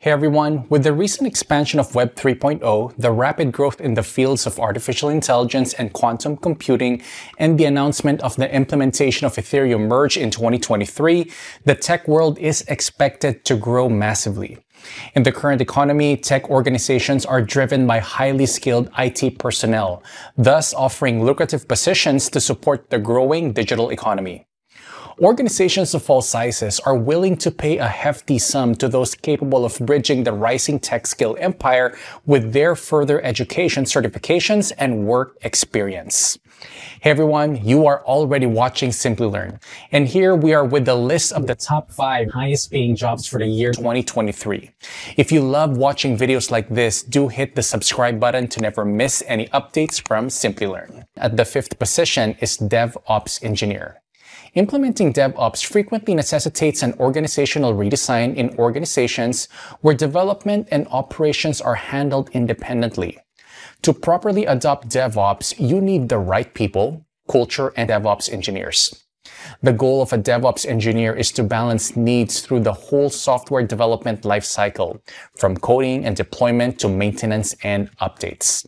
Hey everyone, with the recent expansion of Web 3.0, the rapid growth in the fields of artificial intelligence and quantum computing, and the announcement of the implementation of Ethereum Merge in 2023, the tech world is expected to grow massively. In the current economy, tech organizations are driven by highly skilled IT personnel, thus offering lucrative positions to support the growing digital economy. Organizations of all sizes are willing to pay a hefty sum to those capable of bridging the rising tech skill empire with their further education, certifications, and work experience. Hey everyone, you are already watching Simplilearn, and here we are with the list of the top 5 highest paying jobs for the year 2023. If you love watching videos like this, do hit the subscribe button to never miss any updates from Simplilearn. At the 5th position is DevOps Engineer. Implementing DevOps frequently necessitates an organizational redesign in organizations where development and operations are handled independently. To properly adopt DevOps, you need the right people, culture, and DevOps engineers. The goal of a DevOps engineer is to balance needs through the whole software development lifecycle, from coding and deployment to maintenance and updates.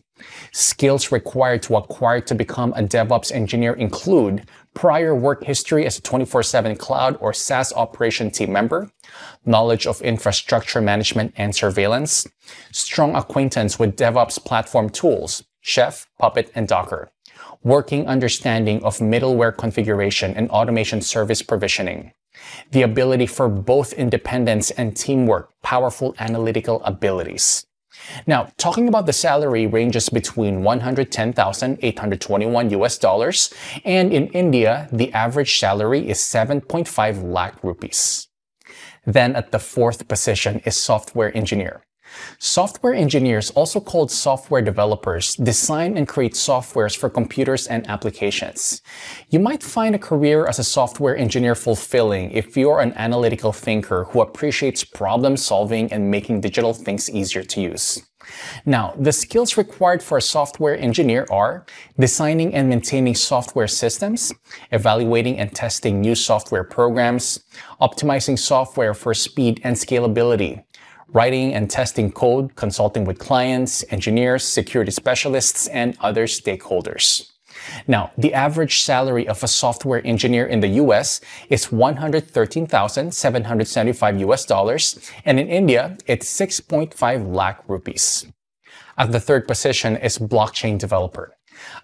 Skills required to acquire to become a DevOps engineer include prior work history as a 24/7 cloud or SaaS operation team member, knowledge of infrastructure management and surveillance, strong acquaintance with DevOps platform tools, Chef, Puppet, and Docker, working understanding of middleware configuration and automation service provisioning, the ability for both independence and teamwork, powerful analytical abilities. Now, talking about the salary ranges between $110,821 and in India, the average salary is 7.5 lakh rupees. Then at the 4th position is software engineer. Software engineers, also called software developers, design and create softwares for computers and applications. You might find a career as a software engineer fulfilling if you're an analytical thinker who appreciates problem solving and making digital things easier to use. Now, the skills required for a software engineer are designing and maintaining software systems, evaluating and testing new software programs, optimizing software for speed and scalability, writing and testing code, consulting with clients, engineers, security specialists, and other stakeholders. Now, the average salary of a software engineer in the US is $113,775, and in India, it's 6.5 lakh rupees. At the 3rd position is blockchain developer.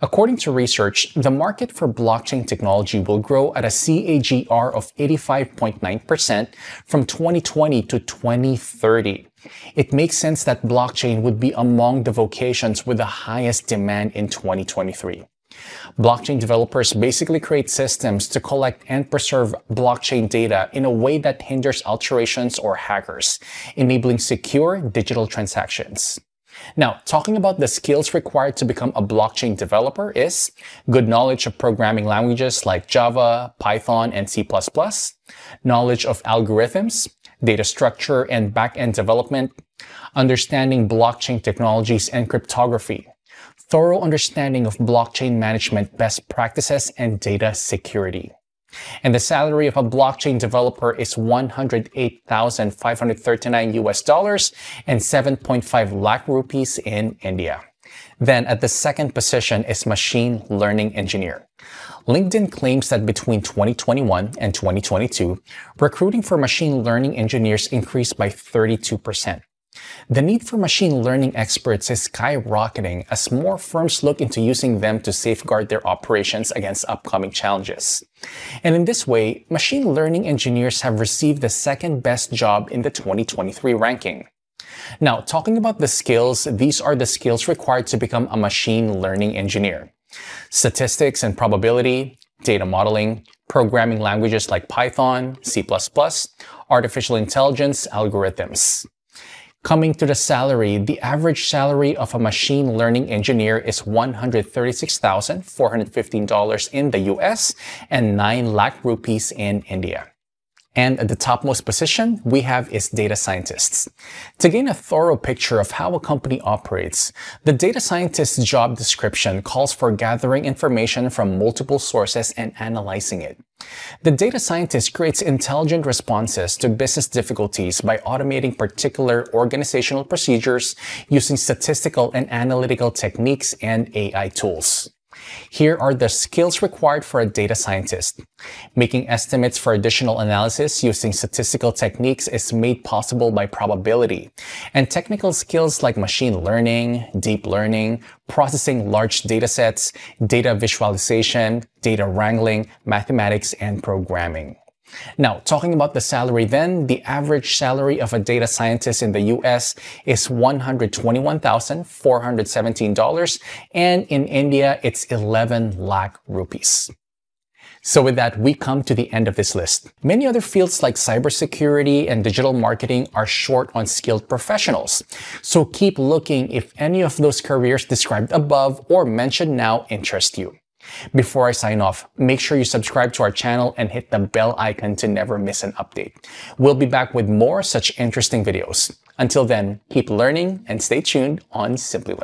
According to research, the market for blockchain technology will grow at a CAGR of 85.9% from 2020 to 2030. It makes sense that blockchain would be among the vocations with the highest demand in 2023. Blockchain developers basically create systems to collect and preserve blockchain data in a way that hinders alterations or hackers, enabling secure digital transactions. Now, talking about the skills required to become a blockchain developer is good knowledge of programming languages like Java, Python, and C++, knowledge of algorithms, data structure, and back-end development, understanding blockchain technologies and cryptography, thorough understanding of blockchain management best practices, and data security. And the salary of a blockchain developer is $108,539 and 7.5 lakh rupees in India. Then at the 2nd position is machine learning engineer. LinkedIn claims that between 2021 and 2022, recruiting for machine learning engineers increased by 32%. The need for machine learning experts is skyrocketing as more firms look into using them to safeguard their operations against upcoming challenges. And in this way, machine learning engineers have received the 2nd best job in the 2023 ranking. Now, talking about the skills, these are the skills required to become a machine learning engineer. Statistics and probability, data modeling, programming languages like Python, C++, artificial intelligence, algorithms. Coming to the salary, the average salary of a machine learning engineer is $136,415 in the US and 9 lakh rupees in India. And at the topmost position, we have its data scientists. To gain a thorough picture of how a company operates, the data scientist's job description calls for gathering information from multiple sources and analyzing it. The data scientist creates intelligent responses to business difficulties by automating particular organizational procedures using statistical and analytical techniques and AI tools. Here are the skills required for a data scientist. Making estimates for additional analysis using statistical techniques is made possible by probability, and technical skills like machine learning, deep learning, processing large datasets, data visualization, data wrangling, mathematics, and programming. Now, talking about the salary then, the average salary of a data scientist in the US is $121,417, and in India, it's 11 lakh rupees. So with that, we come to the end of this list. Many other fields like cybersecurity and digital marketing are short on skilled professionals. So keep looking if any of those careers described above or mentioned now interest you. Before I sign off, make sure you subscribe to our channel and hit the bell icon to never miss an update. We'll be back with more such interesting videos. Until then, keep learning and stay tuned on Simply Learn.